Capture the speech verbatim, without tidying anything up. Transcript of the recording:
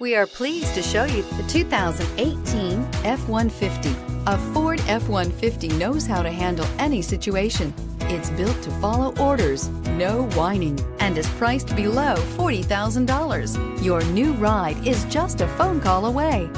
We are pleased to show you the two thousand eighteen F one fifty. A Ford F one fifty knows how to handle any situation. It's built to follow orders, no whining, and is priced below forty thousand dollars. Your new ride is just a phone call away.